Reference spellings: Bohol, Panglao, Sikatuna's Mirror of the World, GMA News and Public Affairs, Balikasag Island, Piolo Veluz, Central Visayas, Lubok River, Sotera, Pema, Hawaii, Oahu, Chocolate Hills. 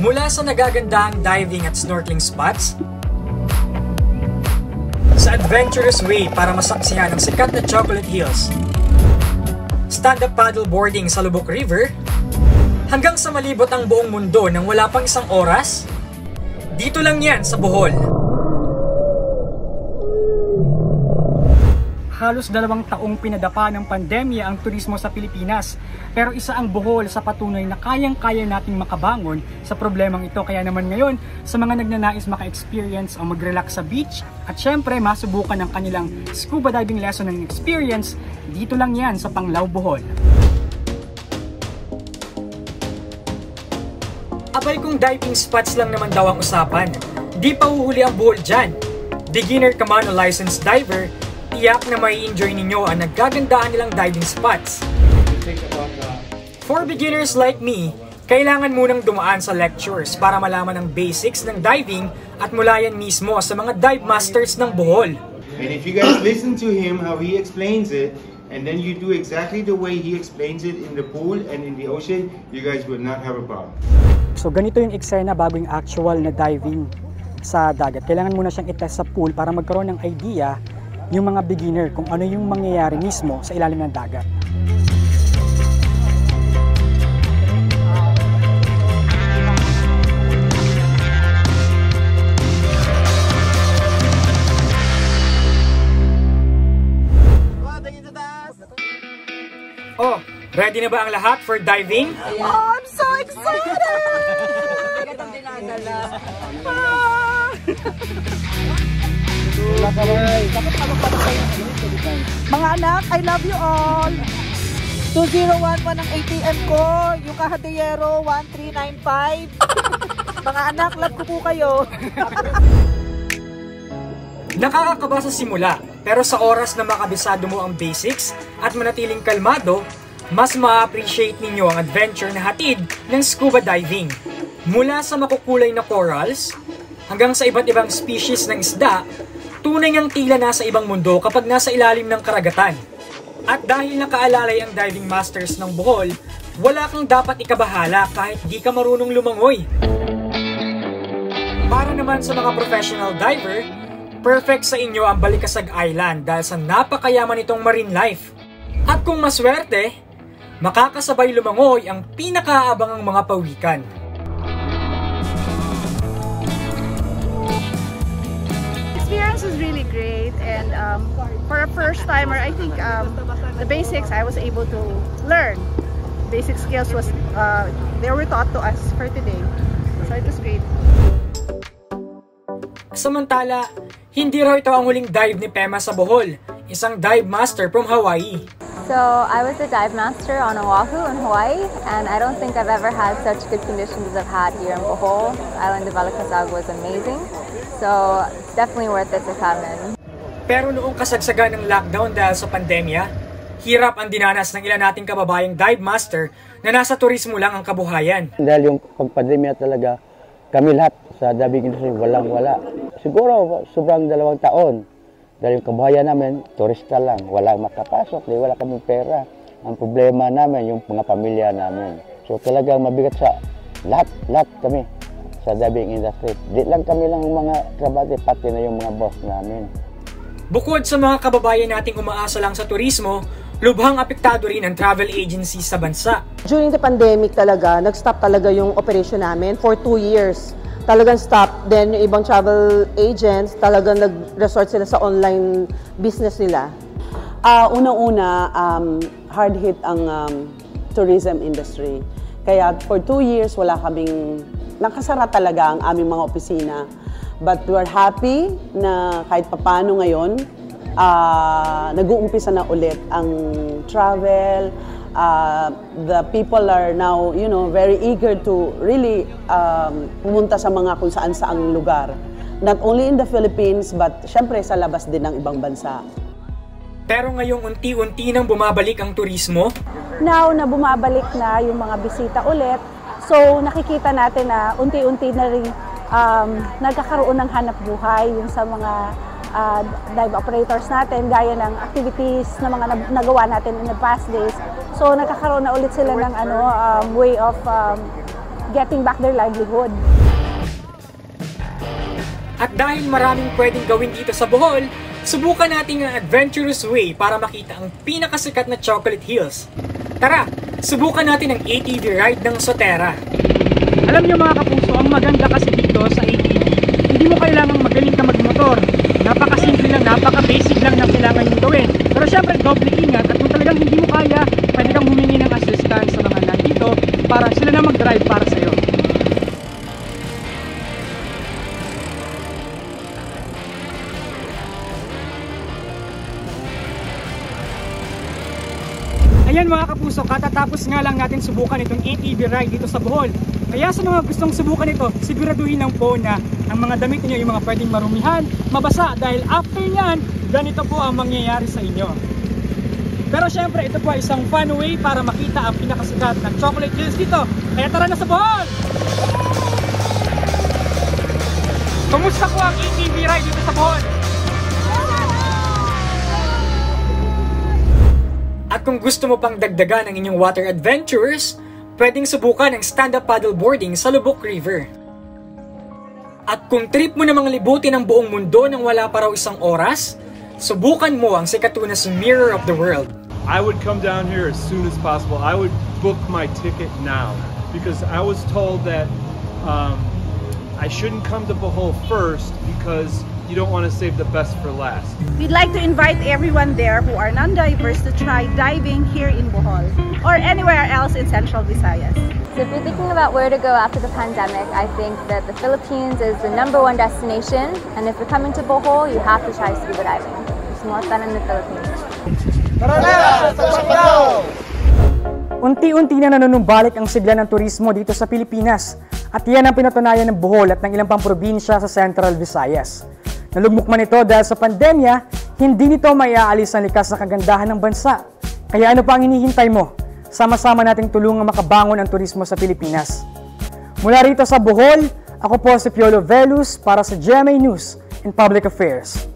Mula sa nagagandang diving at snorkeling spots, sa adventurous way para masaksihan ang sikat na Chocolate Hills, stand-up paddle boarding sa Lubok River, hanggang sa malibot ang buong mundo nang wala pang isang oras, dito lang yan sa Bohol. Halos 2 taong pinadapa ng pandemya ang turismo sa Pilipinas, pero isa ang Bohol sa patunay na kayang-kaya nating makabangon sa problemang ito. Kaya naman ngayon, sa mga nagnanais maka-experience o mag-relax sa beach at syempre masubukan ang kanilang scuba diving lesson ng experience, dito lang yan sa Panglao, Bohol. Abay kung diving spots lang naman daw ang usapan, di pa huhuli ang Bohol dyan. Beginner ka man o licensed diver, tiyak na mai-enjoy ninyo ang naggagandaan nilang diving spots. For beginners like me, kailangan munang dumaan sa lectures para malaman ang basics ng diving at mula yan mismo sa mga dive masters ng Bohol. And if you guys listen to him how he explains it, and then you do exactly the way he explains it in the pool and in the ocean, you guys will not have a problem. So ganito yung eksena bago yung actual na diving sa dagat. Kailangan muna siyang itest sa pool para magkaroon ng idea yung mga beginner kung ano yung mangyayari mismo sa ilalim ng dagat. Oh, ready na ba ang lahat for diving? Oh, I'm so excited! Mga anak, I love you all! 2011 ang ATM ko, yung Kahadeyero 1395. Mga anak, love ko po kayo. Nakakakaba sa simula, pero sa oras na makabisado mo ang basics at manatiling kalmado, mas ma-appreciate ninyo ang adventure na hatid ng scuba diving. Mula sa makukulay na corals, hanggang sa iba't ibang species ng isda, tunay ngang tila nasa ibang mundo kapag nasa ilalim ng karagatan. At dahil nakaalalay ang diving masters ng Bohol, wala kang dapat ikabahala kahit di ka marunong lumangoy. Para naman sa mga professional diver, perfect sa inyo ang Balikasag Island dahil sa napakayaman itong marine life. At kung maswerte, makakasabay lumangoy ang pinakaabangang mga pawikan. Experience was really great, and for a first timer, I think the basics I was able to learn. Basic skills was they were taught to us for today, so it was great. Samantala, hindi raw ito ang huling dive ni Pema sa Bohol, isang dive master from Hawaii. So, I was a dive master on Oahu in Hawaii, and I don't think I've ever had such good conditions as I've had here in Bohol. The island of Balikasag was amazing, so it's definitely worth it to come in. Pero noong kasagsagan ng lockdown dahil sa pandemya, hirap ang dinanas ng ilan nating kababayang dive master na nasa turismo lang ang kabuhayan. Dahil yung pandemya talaga, kami lahat sa diving industry walang-wala. Siguro, sobrang 2 taon. Dahil yung kabahayan namin, turista lang. Walang makapasok, dahil wala kaming pera. Ang problema namin, yung mga pamilya namin. So talagang mabigat sa lahat kami sa diving industry. Di lang kami lang mga kabate, pati na yung mga boss namin. Bukod sa mga kababayan nating umaasa lang sa turismo, lubhang apektado rin ang travel agency sa bansa. During the pandemic talaga, nag-stop talaga yung operation namin for 2 years. Talagang stop. Then yung ibang travel agents, talagang nag-resort sila sa online business nila. Una-una, hard hit ang tourism industry. Kaya for 2 years, wala kaming, nakasara talaga ang aming mga opisina. But we're happy na kahit papano ngayon, nag-uumpisa na ulit ang travel. The people are now, you know, very eager to really pumunta sa mga kung saan saang lugar. Not only in the Philippines, but syempre sa labas din ng ibang bansa. Pero ngayong unti-unti nang bumabalik ang turismo? Now na bumabalik na yung mga bisita ulit, so nakikita natin na unti-unti na rin nagkakaroon ng hanap buhay yung sa mga dive operators natin, gaya ng activities na mga nagawa natin in the past days. So, nakakaroon na ulit sila ng way of getting back their livelihood. At dahil maraming pwedeng gawin dito sa Bohol, subukan natin ang adventurous way para makita ang pinakasikat na Chocolate Hills. Tara, subukan natin ang ATV ride ng Sotera. Alam niyo mga kapuso, ang maganda kasi dito sa ATV, hindi mo kailangang magaling ka magmotor. Napakasimple lang, napaka-basic lang na kailangan yung gawin. Pero syempre, doble ingat at kung talagang hindi mo kaya, pwede kang humingi ng assistance sa mga nandito para sila na mag-drive para sa'yo. Ayan mga kapuso, katatapos nga lang natin subukan itong ATV ride dito sa Bohol. Kaya sa mga gustong subukan ito, siguraduhin lang po na ang mga damit niyo ay mga pwedeng marumihan, mabasa dahil after niyan, ganito po ang mangyayari sa inyo. Pero syempre, ito po ay isang fun way para makita ang pinakasikat ng Chocolate Hills dito. Kaya tara na sa Bohol! Kumusta po ang ATV ride dito sa Bohol? At kung gusto mo pang dagdagan ang inyong water adventures, pwedeng subukan ang stand-up paddle boarding sa Lubok River. At kung trip mo namang libutin ang buong mundo nang wala pa raw isang oras, subukan mo ang Sikatuna's Mirror of the World. I would come down here as soon as possible. I would book my ticket now because I was told that I shouldn't come to Bohol first because you don't want to save the best for last. We'd like to invite everyone there who are non-divers to try diving here in Bohol or anywhere else in Central Visayas. So if you're thinking about where to go after the pandemic, I think that the Philippines is the #1 destination, and if you're coming to Bohol, you have to try scuba diving. It's more fun in the Philippines. Unti-unti na nanunumbalik ang sigla ng turismo dito sa Pilipinas at yan ang pinatunayan ng Bohol at ng ilang pang probinsya sa Central Visayas. Nalugmok man ito dahil sa pandemya, hindi nito maiaalis ang likas na kagandahan ng bansa. Kaya ano pa ang hinihintay mo? Sama-sama nating tulungang makabangon ang turismo sa Pilipinas. Mula rito sa Bohol, ako po si Piolo Veluz para sa GMA News and Public Affairs.